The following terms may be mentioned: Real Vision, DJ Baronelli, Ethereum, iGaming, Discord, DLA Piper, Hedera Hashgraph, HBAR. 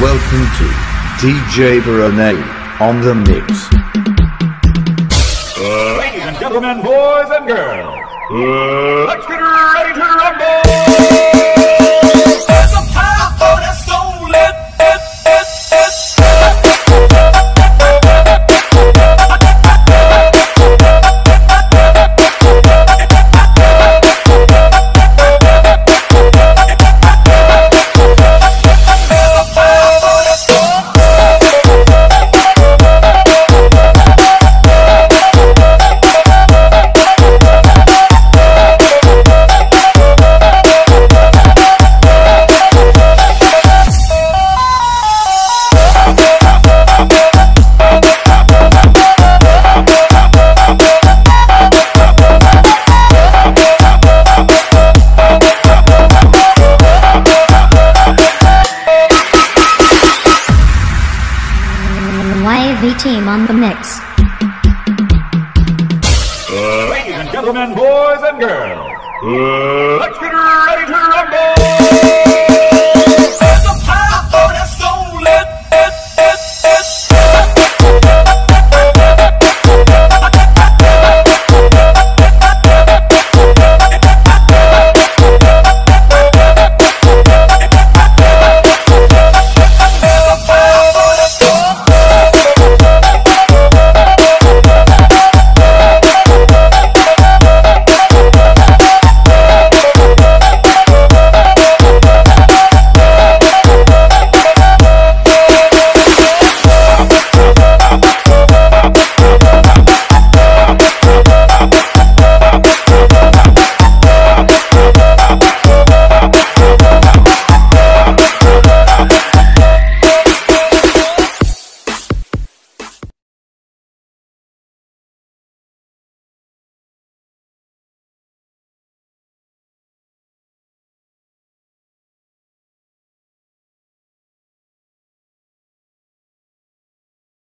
Welcome to DJ Baronelli on the mix. Ladies and gentlemen, boys and girls, let's get ready to rumble! There's a power for the soul. Team on the mix. Ladies and gentlemen, boys and girls, let's get ready.